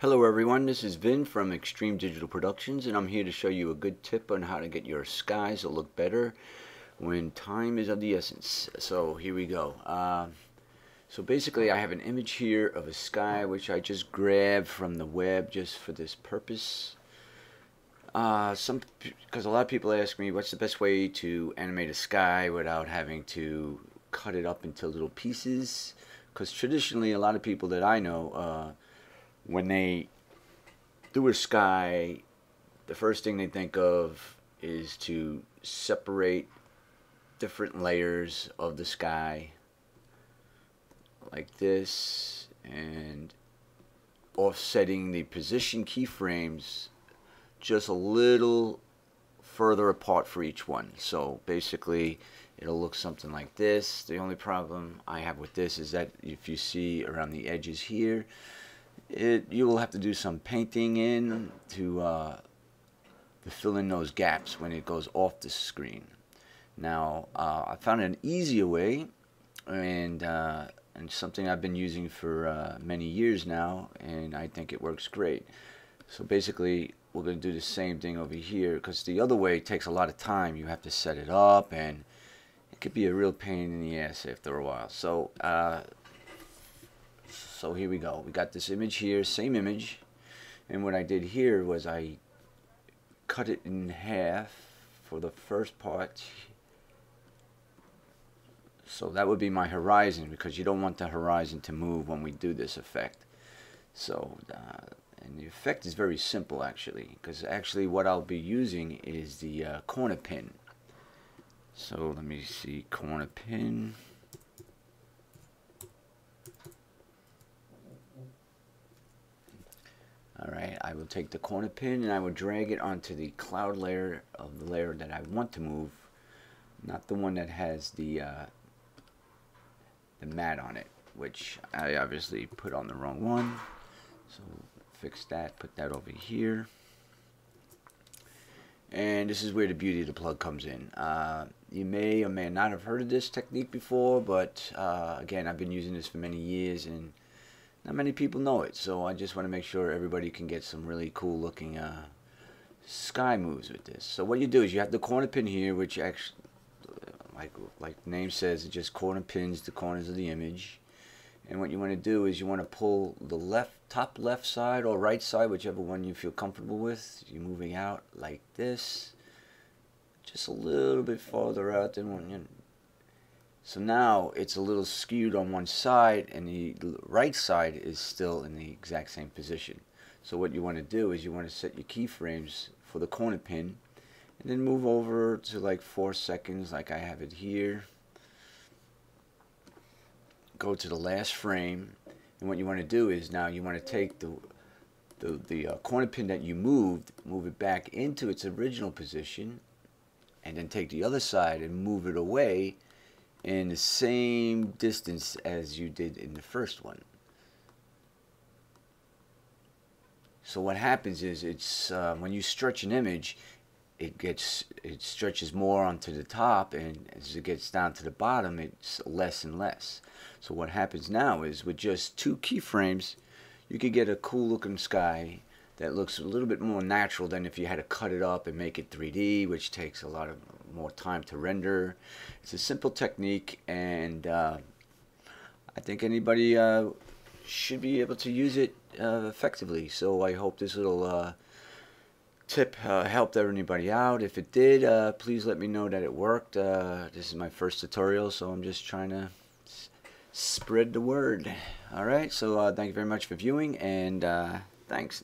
Hello everyone, this is Vin from Extreme Digital Productions, and I'm here to show you a good tip on how to get your skies to look better when time is of the essence. So here we go. So basically I have an image here of a sky which I just grabbed from the web just for this purpose. Because a lot of people ask me what's the best way to animate a sky without having to cut it up into little pieces, because traditionally a lot of people that I know when they do a sky, the first thing they think of is to separate different layers of the sky like this, and offsetting the position keyframes just a little further apart for each one. So basically it'll look something like this. The only problem I have with this is that if you see around the edges here, you will have to do some painting in to fill in those gaps when it goes off the screen. Now I found an easier way, and something I've been using for many years now, and I think it works great. So basically we're going to do the same thing over here, because the other way takes a lot of time. You have to set it up, and it could be a real pain in the ass after a while. So So here we go. We got this image here, same image, and what I did here was I cut it in half for the first part. So that would be my horizon, because you don't want the horizon to move when we do this effect. So and the effect is very simple actually, because actually what I'll be using is the corner pin. So let me see, corner pin. Alright, I will take the corner pin and I will drag it onto the cloud layer of the layer that I want to move, not the one that has the mat on it, which I obviously put on the wrong one. So fix that, put that over here. And this is where the beauty of the plug comes in. You may or may not have heard of this technique before, but again, I've been using this for many years, and not many people know it, so I just want to make sure everybody can get some really cool looking sky moves with this. So what you do is you have the corner pin here, which actually, like the name says, it just corner pins the corners of the image. And what you want to do is you want to pull the top left side or right side, whichever one you feel comfortable with. You're moving out like this, just a little bit farther out than one. So now it's a little skewed on one side, and the right side is still in the exact same position. So what you want to do is you want to set your keyframes for the corner pin, and then move over to like 4 seconds like I have it here. Go to the last frame, and what you want to do is now you want to take the corner pin that you moved, move it back into its original position, and then take the other side and move it away in the same distance as you did in the first one. So what happens is, it's when you stretch an image, it stretches more onto the top, and as it gets down to the bottom, it's less and less. So what happens now is, with just 2 keyframes, you could get a cool looking sky that looks a little bit more natural than if you had to cut it up and make it 3D, which takes a lot of more time to render. It's a simple technique, and I think anybody should be able to use it effectively. So I hope this little tip helped everybody out. If it did, please let me know that it worked. This is my first tutorial, so I'm just trying to spread the word. Alright, so thank you very much for viewing, and thanks.